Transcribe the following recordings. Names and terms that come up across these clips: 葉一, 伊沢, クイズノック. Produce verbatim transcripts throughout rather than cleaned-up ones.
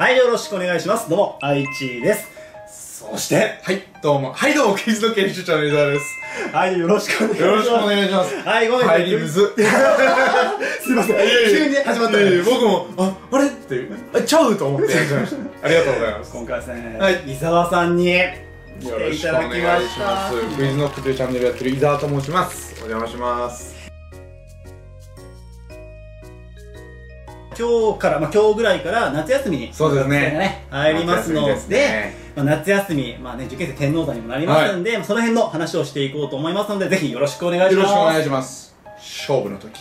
はい、よろしくお願いします。どうも、愛知です。そして、はい、どうも、はい、どうも、クイズの研修長の伊沢です。はい、よろしくお願いします。よろしくお願いします。はい、ごめんなさい。入りむず。すいません、急に始まったんで、僕も、あ、あれって、ちゃうと思って、ありがとうございます。今回はですね、伊沢さんに来ていただきました。クイズノックというチャンネルやってる伊沢と申します。お邪魔します。今日から、まあ、今日ぐらいから夏休みに入りますので、夏休み、まあね、受験生天王山にもなりますんで、はい、その辺の話をしていこうと思いますので、ぜひよろしくお願いします。よろしくお願いします。勝負の時。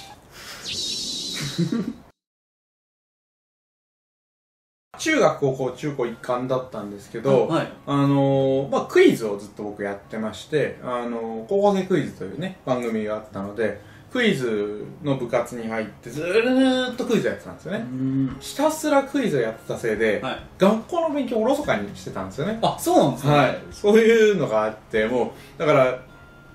中学、高校、中高一貫だったんですけど、はい、あのまあ、クイズをずっと僕やってまして、あの高校生クイズというね、番組があったので、クイズの部活に入ってずーっとクイズやってたんですよね。ひたすらクイズをやってたせいで、はい、学校の勉強をおろそかにしてたんですよね。あ、そうなんですね。はい、そういうのがあって、もうだから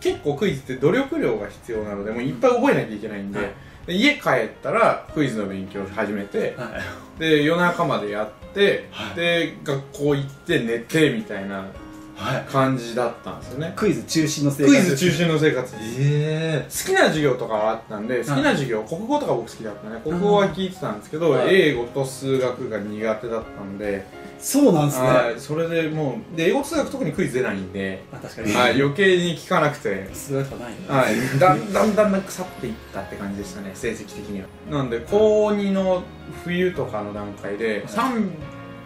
結構クイズって努力量が必要なので、もういっぱい覚えなきゃいけないんで、はい、で家帰ったらクイズの勉強を始めて、はい、で夜中までやって、はい、で学校行って寝てみたいな。はい、感じだったんですよね。クイズ中心の生活。クイズ中心の生活。えー、好きな授業とかあったんで、好きな授業、はい、国語とか僕好きだったね。国語は聞いてたんですけど、はい、英語と数学が苦手だったんで。そうなんですね。はい、それでもう、で英語数学特にクイズ出ないんで、あ、確かに。はい、余計に聞かなくて。数学はないんだ。はい、だんだんだんだん腐っていったって感じでしたね、成績的には。なんでこうにの冬とかの段階でさん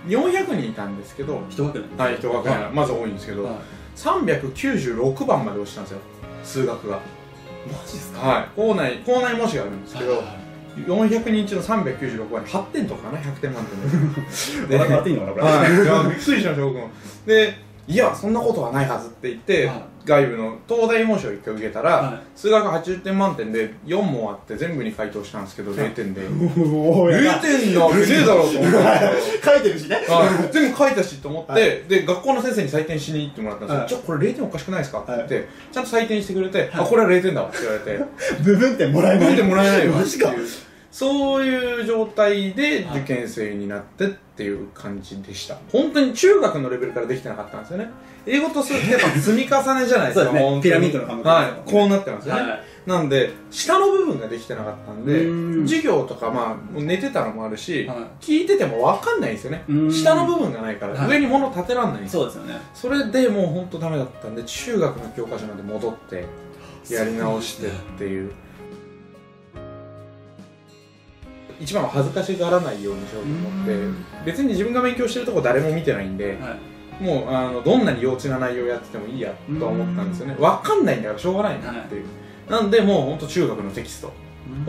びゃくよんひゃくにんいたんですけど、一学年、はい、一学年、まず多いんですけど、さんびゃくきゅうじゅうろくばんまで落ちたんですよ、数学が。マジですか。はい、校内校内模試があるんですけど、よんひゃくにん中のさんびゃくきゅうじゅうろくばんにはってんとかかな、ひゃくてんまん点で。笑っていいのかな、これ。はい、びっくりしました、僕も。で、いや、そんなことはないはずって言って、外部の東大模試を一回受けたら、数学はちじゅってんまん点でよんもんあって全部に回答したんですけど、ぜろてんで。ぜろてんなわけねえだろと思って。書いてるしね。全部書いたしと思って、で、学校の先生に採点しに行ってもらったんですよ。ちょ、これれいてんおかしくないですかって言って、ちゃんと採点してくれて、あ、これはれいてんだわって言われて。部分点もらえない。部分点もらえないよ。マジか。そういう状態で受験生になってっていう感じでした。本当に中学のレベルからできてなかったんですよね。英語と数学ってやっぱ積み重ねじゃないですか。ピラミッドの感覚。はい、こうなってますよね。はい、なんで下の部分ができてなかったんで、授業とかまあ寝てたのもあるし、はい、聞いててもわかんないんですよね。下の部分がないから、はい、上に物立てらんないんです。そうですよね。それでもう本当ダメだったんで、中学の教科書まで戻ってやり直してっていう。一番は恥ずかしがらないようにしようと思って、別に自分が勉強してるとこ誰も見てないんで、はい、もうあのどんなに幼稚な内容やっててもいいやと思ったんですよね。分かんないんだからしょうがないなっていう、はい、なんでもうほんと中学のテキスト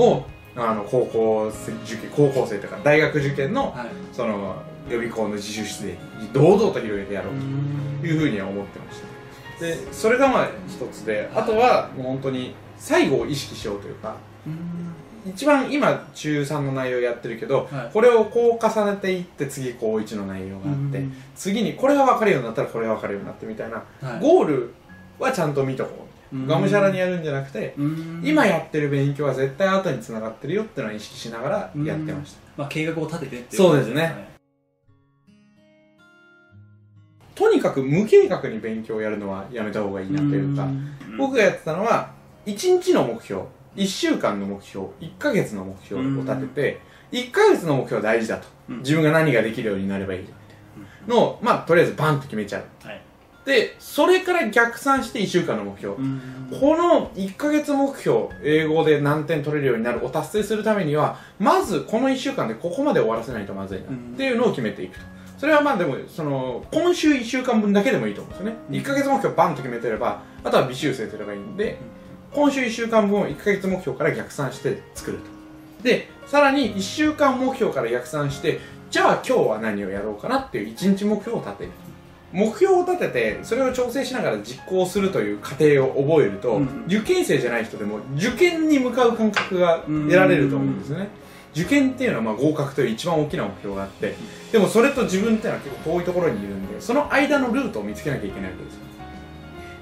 を、あの高校受験高校生とか大学受験の、はい、その予備校の自習室で堂々と広げてやろうというふうには思ってました。でそれがまあ一つで、あとはもう本当に最後を意識しようというか、一番今ちゅうさんの内容やってるけど、はい、これをこう重ねていって、次こういちの内容があって、次にこれが分かるようになったらこれが分かるようになってみたいな、はい、ゴールはちゃんと見とこう、がむしゃらにやるんじゃなくて、今やってる勉強は絶対後につながってるよっていうのは意識しながらやってました。まあ、計画を立ててっていうことですね。そうですね。とにかく無計画に勉強をやるのはやめた方がいいなというか、僕がやってたのはいちにちの目標、いっしゅうかんの目標、いっかげつの目標を立てて、いっかげつの目標は大事だと。自分が何ができるようになればいいのを、まあ、とりあえずバンと決めちゃう。はい、で、それから逆算していっしゅうかんの目標。このいっかげつ目標、英語で何点取れるようになるを達成するためには、まずこのいっしゅうかんでここまで終わらせないとまずいなっていうのを決めていくと。それはまあでも、その、今週いっしゅうかんぶんだけでもいいと思うんですよね。いっかげつ目標バンと決めてれば、あとは微修正すればいいんで、今週いっしゅうかんぶんをいっかげつ目標から逆算して作ると。で、さらにいっしゅうかん目標から逆算して、じゃあ今日は何をやろうかなっていういちにち目標を立てる。目標を立てて、それを調整しながら実行するという過程を覚えると、うん、受験生じゃない人でも受験に向かう感覚が得られると思うんですよね。受験っていうのはまあ合格という一番大きな目標があって、でもそれと自分っていうのは結構遠いところにいるんで、その間のルートを見つけなきゃいけないわけですよ。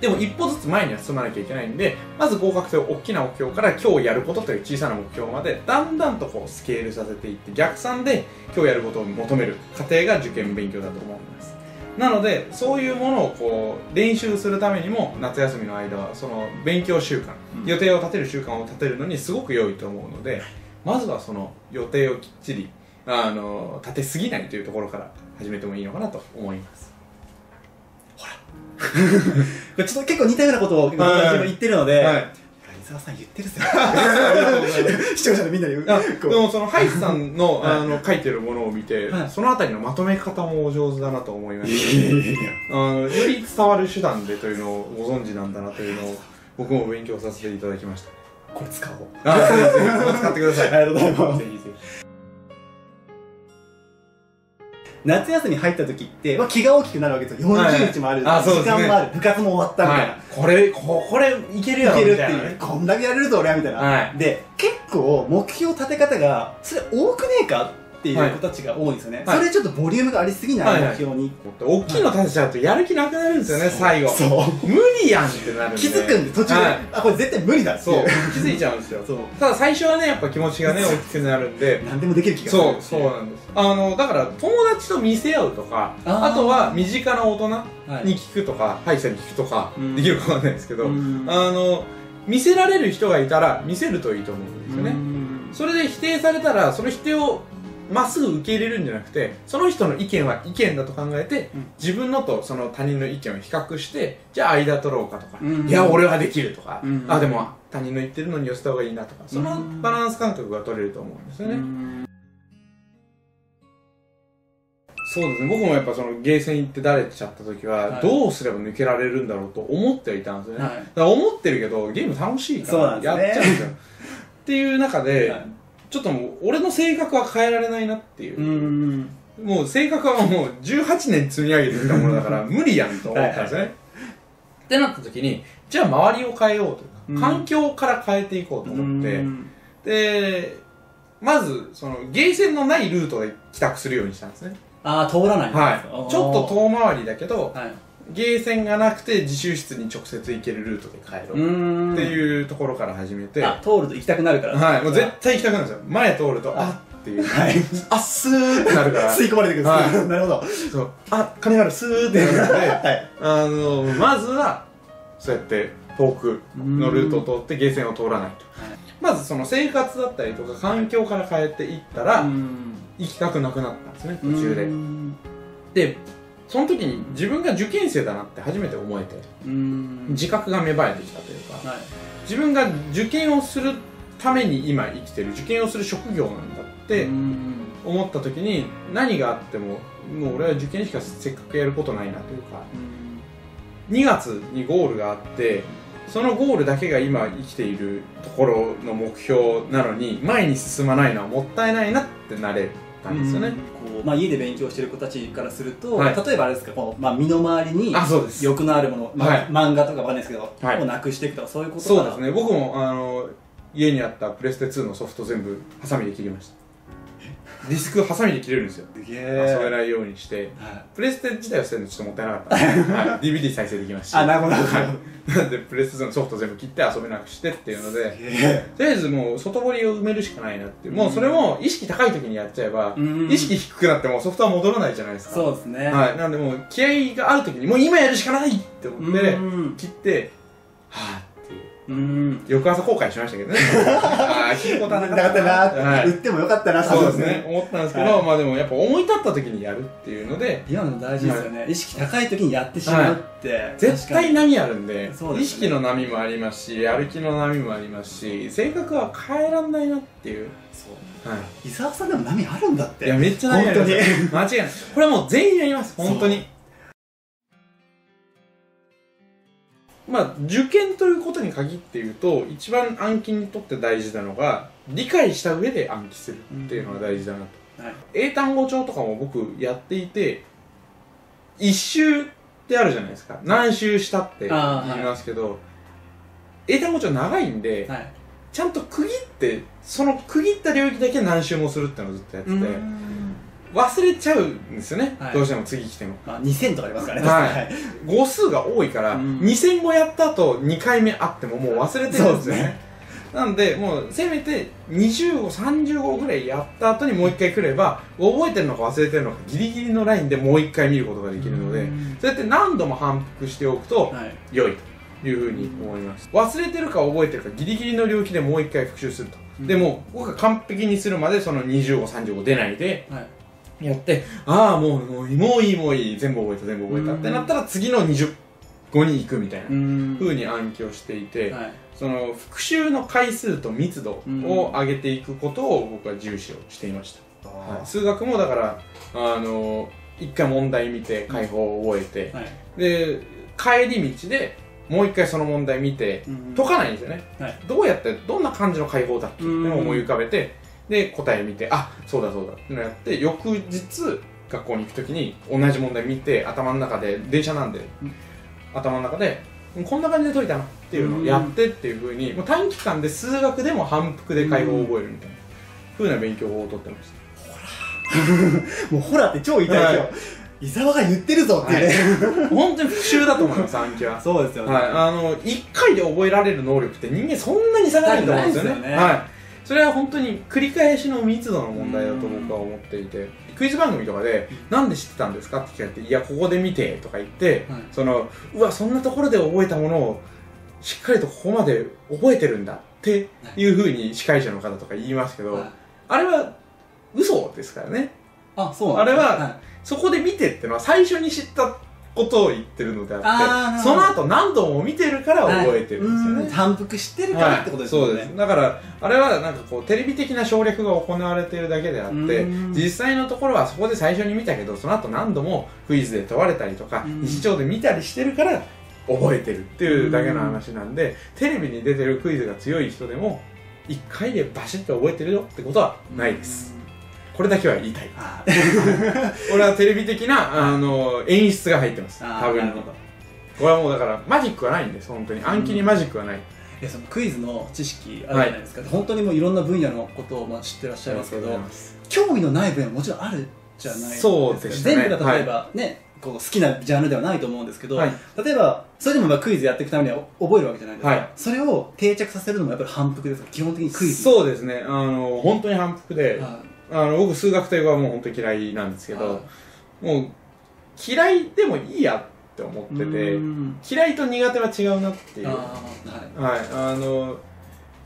でも一歩ずつ前には進まなきゃいけないんで、まず合格という大きな目標から今日やることという小さな目標までだんだんとこうスケールさせていって、逆算で今日やることを求める過程が受験勉強だと思います。なのでそういうものをこう練習するためにも、夏休みの間はその勉強習慣、予定を立てる習慣を立てるのにすごく良いと思うので、まずはその予定をきっちりあの立てすぎないというところから始めてもいいのかなと思います。ほらちょっと結構似たようなことを私も言ってるので、はいはい、伊沢さん言ってるっすよ視聴者のみんなに。でもそのハイさん の, あの書いてるものを見て、はい、そのあたりのまとめ方もお上手だなと思いましたより伝わる手段でというのをご存知なんだなというのを僕も勉強させていただきました。これ使おうあ使ってくださいありがとうございます。ぜひぜひ。夏休み入った時って、まあ、気が大きくなるわけですよ。よんじゅうにちもある、はい、あ時間もある、ね、部活も終わったみたいな、はい、これここれいけるよみたいな、いけるっていう、こんだけやれるぞ俺はみたいな、はい、で結構目標立て方がそれ多くねえかっていう子たちが多いんですよね、はい、それちょっとボリュームがありすぎない、はい、目標に大きいの立てちゃうとやる気なくなるんですよね、はい、最後そう無理やんってなるんで気づくんで途中で、はい、あこれ絶対無理だってそう気づいちゃうんですよただ最初はねやっぱ気持ちがね大きくなるんで何でもできる気がする。そうそうなんです。あのだから友達と見せ合うとか、あとは身近な大人に聞くとか、歯医者に聞くとかできるかわかんないですけど、あの見せられる人がいたら見せるといいと思うんですよね。それで否定されたらその否定をまっすぐ受け入れるんじゃなくて、その人の意見は意見だと考えて、うん、自分のとその他人の意見を比較して、じゃあ間取ろうかとか、うん、うん、いや俺はできるとか、うん、うん、あでも他人の言ってるのに寄せた方がいいなとか、そのバランス感覚が取れると思うんですよね、うん、うん、そうですね。僕もやっぱそのゲーセン行ってだれちゃった時は、はい、どうすれば抜けられるんだろうと思ってはいたんですよね、はい、だから思ってるけどゲーム楽しいからやっちゃうんですよっていう中で、はい、ちょっともう俺の性格は変えられないなっていう、うん、もう性格はもうじゅうはちねん積み上げてきたものだから無理やんと思ったんですねってなった時に、じゃあ周りを変えようとか、うん、環境から変えていこうと思って、うん、でまずそのゲーセンのないルートで帰宅するようにしたんですね。ああ通らないんですか、はい、ちょっと遠回りだけど、はい、ゲーセンがなくて自習室に直接行けるルートで帰ろうっていうところから始めて、あ通ると行きたくなるから、はい、もう絶対行きたくなるんですよ。前通るとあっていう、はい、あっスーってなるから吸い込まれてくるんです、はい、なるほどそう、あ金があるスーってなるので、はい、あのまずはそうやって遠くのルートを通ってゲーセンを通らないと、はい、まずその生活だったりとか環境から変えていったら行きたくなくなったんですね、途中で。でその時に自分が受験生だなって初めて思えて、自覚が芽生えてきたというか、はい、自分が受験をするために今生きてる、受験をする職業なんだって思った時に、何があってももう俺は受験しかせっかくやることないなというか、にがつにゴールがあって、そのゴールだけが今生きているところの目標なのに前に進まないのはもったいないなってなれる。まあ家で勉強してる子たちからすると、例えばあれですけど、身の回りに欲のあるもの、漫画とかわかんないですけどをなくしていくとか、そういうこと。そうですね。僕も家にあったプレステツーのソフト全部ハサミで切りました。ディスクハサミで切れるんですよ、遊べないようにして。プレステ自体を捨てるのちょっともったいなかった。ディーブイディー 再生できました。あ、なるほど。なんでプレステツーのソフト全部切って遊べなくしてっていうので、とりあえずもう外堀を埋めるしかないなって。もうそれも意識高い時にやっちゃえば、意識低くなってもソフトは戻らないじゃないですか。そうですね。なんでもう気合がある時にもう今やるしかないって思って切って、はぁ翌朝後悔しましたけどね。ああ、聞くことはなかったな、売ってもよかったな、そうですね、思ったんですけど、まあでもやっぱ思い立った時にやるっていうので、今の大事ですよね。意識高い時にやってしまうって、絶対波あるんで、意識の波もありますし、歩きの波もありますし、性格は変えらんないなっていう。伊沢さんでも波あるんだって。いや、めっちゃ波ある。間違いない。これはもう全員やります、本当に。まあ、受験ということに限って言うと、一番暗記にとって大事なのが理解した上で暗記するっていうのが大事だなと、うん、はい、英単語帳とかも僕やっていて、一周ってあるじゃないですか、何周したって言いますけど、はい、英単語帳長いんで、はい、ちゃんと区切って、その区切った領域だけ何周もするっていうのをずっとやってて、忘れちゃうんですよね、はい、どうしても次来ても、まあ、にせんとかありますからね、はい、語数が多いから、うん、にせん語やった後にかいめあってももう忘れてるんですよね、ね、なんでもうせめてにじゅう語さんじゅう語ぐらいやった後にもういっかい来れば覚えてるのか忘れてるのかギリギリのラインでもういっかい見ることができるので、うん、そうやって何度も反復しておくと、はい、良いというふうに思います。忘れてるか覚えてるかギリギリの領域でもういっかい復習すると、うん、でも僕が完璧にするまでそのにじゅう語さんじゅう語出ないでやって、はい、ああもうもういいもういいもういい全部覚えた全部覚えたってなったら次のにじゅう語に行くみたいなふうに暗記をしていて、はい、その復習の回数と密度を上げていくことを僕は重視をしていました、はい、数学もだからあの一回問題見て解法を覚えて、はい、で帰り道でもう一回その問題見て解かないんですよね、はい、どうやってどんな感じの解法だっけって思い浮かべて、で答え見てあそうだそうだってやって、翌日学校に行く時に同じ問題見て頭の中で電車なんで、うん、頭の中でこんな感じで解いたなっていうのをやってっていうふうに、もう短期間で数学でも反復で解法を覚えるみたいなふうな勉強法をとってました。ほらもうほらって超痛いですよ、はい、伊沢が言ってるぞっていうね、はい、本当に復習だと思います、暗記は。そうですよね、はい、あのいっかいで覚えられる能力って人間そんなに下がないと思うんですよね、はい。それは本当に繰り返しの密度の問題だと僕は思っていて、クイズ番組とかで「なんで知ってたんですか?」って聞かれて「いやここで見て」とか言って、はい、そのうわそんなところで覚えたものをしっかりとここまで覚えてるんだっていうふうに司会者の方とか言いますけど、はい、あれは嘘ですからね。あ、そうなんですね。あれは、はい、そこで見てっていうのは最初に知ったことを言ってるのであって、その後何度も見てるから覚えてるんですよね、はい、反復してるからってことですよね、はい、そうです。だからあれはなんかこうテレビ的な省略が行われてるだけであって、実際のところはそこで最初に見たけどその後何度もクイズで問われたりとか日常で見たりしてるから覚えてるっていうだけの話なんで、テレビに出てるクイズが強い人でもいっかいでバシッと覚えてるよってことはないです。これだけは言いたい。俺はテレビ的なあの演出が入ってます。多分。これはもうだからマジックはないんです。本当に暗記にマジックはない。いやそのクイズの知識あるじゃないですか。はい、本当にもういろんな分野のことをまあ知ってらっしゃいますけど、興味のない分野ももちろんあるじゃないですか。そうですね。全部が例えばね、はい、こう好きなジャンルではないと思うんですけど、はい、例えばそれでもまあクイズやっていくためには覚えるわけじゃないですか。はい、それを定着させるのもやっぱり反復ですか。基本的にクイズ。そうですね。あの本当に反復で。はいあの僕数学と英語はもう本当に嫌いなんですけど、もう嫌いでもいいやって思ってて、嫌いと苦手は違うなっていう。あの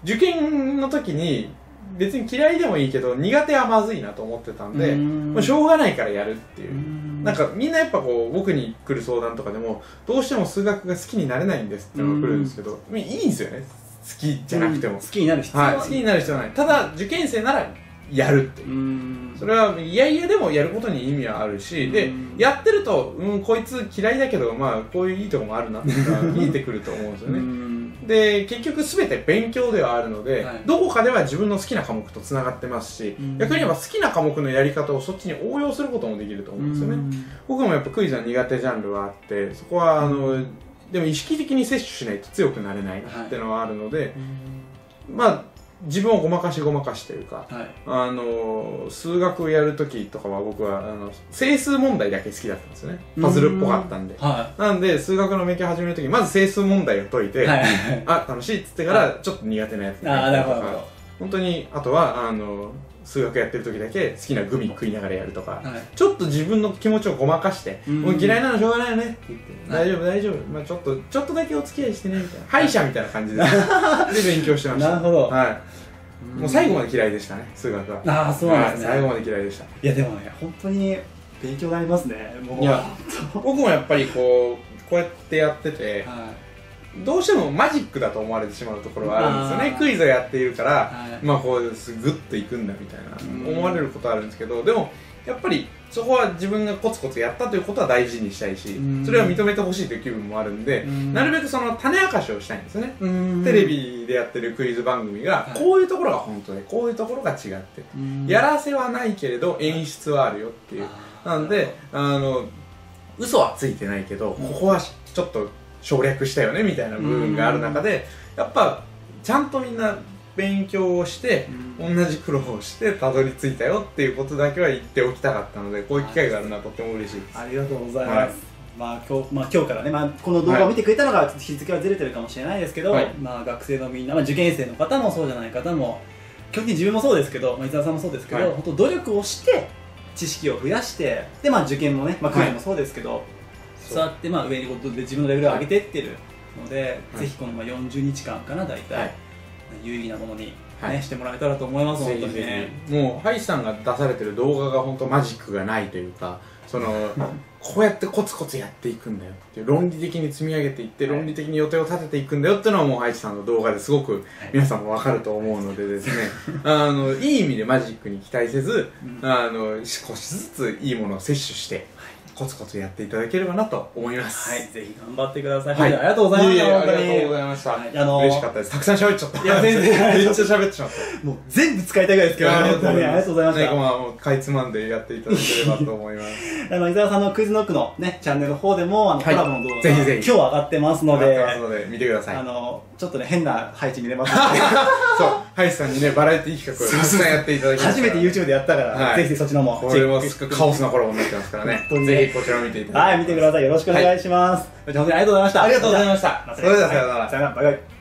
受験の時に別に嫌いでもいいけど苦手はまずいなと思ってたんで、もうしょうがないからやるっていう。なんかみんなやっぱこう僕に来る相談とかでもどうしても数学が好きになれないんですってのが来るんですけど、いいんですよね、好きじゃなくても。好きになる必要はない。好きになる必要はない。ただ受験生ならやるっていう。それはいやいやでもやることに意味はあるし、でやってると、うん、こいつ嫌いだけど、まあ、こういういいとこもあるなって見えてくると思うんですよね。で結局全て勉強ではあるので、はい、どこかでは自分の好きな科目とつながってますし、逆に言えば好きな科目のやり方をそっちに応用することもできると思うんですよね。僕もやっぱクイズは苦手ジャンルはあって、そこはあのでも意識的に摂取しないと強くなれないっていうのはあるので、はい、まあ自分をごまかしごまかしというか、はい、あの数学をやるときとかは僕はあの整数問題だけ好きだったんですよね。パズルっぽかったんで、はい、なんで数学の勉強始めるときにまず整数問題を解いて、はい、あ楽しいっつってからちょっと苦手なやつとか、はい、本当にあとはあの数学やってるときだけ好きなグミ食いながらやるとか、はい、ちょっと自分の気持ちをごまかして「もう嫌いなのしょうがないよね」って言って「大丈夫大丈夫、まあ、ちょっとちょっとだけお付き合いしてね」みたいな、歯医者みたいな感じでで勉強してました。なるほど、はい。もう最後まで嫌いでしたね、数学は。ああそうなんですね、最後まで嫌いでした。いやでもね、本当に勉強になりますね。もういや僕もやっぱりこうこうやってやってて、はいどうしてもマジックだと思われてしまうところはあるんですよね。クイズをやっているから、はい、まあこうグッといくんだみたいな思われることはあるんですけど、でもやっぱりそこは自分がコツコツやったということは大事にしたいし、それは認めてほしいという気分もあるんで、なるべくその種明かしをしたいんですね。テレビでやってるクイズ番組がこういうところが本当でこういうところが違って、やらせはないけれど演出はあるよっていう。なんであの嘘はついてないけど、ここはちょっと省略したよねみたいな部分がある中で、やっぱちゃんとみんな勉強をして、うん、同じ苦労をしてたどり着いたよっていうことだけは言っておきたかったので、こういう機会があるのはとても嬉しいです。ありがとうございます、はい。まあ今日まあ、今日からね、まあ、この動画を見てくれたのが日付はずれてるかもしれないですけど、はい、まあ、学生のみんな、まあ、受験生の方もそうじゃない方も、基本的に自分もそうですけど、まあ、伊沢さんもそうですけど、はい、本当努力をして知識を増やしてで、まあ、受験もね、まあ、訓練もそうですけど、はい、そうやってまあ上にことで自分のレベルを上げていってるので、はい、ぜひこのまあよんじゅうにちかんかな大体、はい、有意義なものに、ね、はい、してもらえたらと思います。本当にね、もうハイさんが出されてる動画が本当マジックがないというか、そのこうやってコツコツやっていくんだよっていう、論理的に積み上げていって論理的に予定を立てていくんだよっていうのはもうハイさんの動画ですごく皆さんも分かると思うのでですね、あのいい意味でマジックに期待せず、あの少しずついいものを摂取してコツコツやっていただければなと思います。はい、ぜひ頑張ってください。はい、ありがとうございました。ありがとうございました。嬉しかったです。たくさん喋っちゃった。いや、全然めっちゃ喋っちゃった。もう全部使いたいぐらいですけど。ありがとうございました。最後はもうかいつまんでやっていただければと思います。あの伊沢さんのクイズノックのねチャンネルの方でもあのコラボの動画ぜひぜひ今日上がってますので、見てください。あのちょっとね変な配置に入れます。そう、ハイさんにねバラエティ企画をたくさんやっていただき初めて YouTube でやったから、ぜひそっちのもこれもカオスなコラボになってますからね。ぜひ。こちらを見ていただきます。はい、見てください。よろしくお願いします。はい、本当にありがとうございました。ありがとうございました。それではさようなら。さようなら。バイバイ。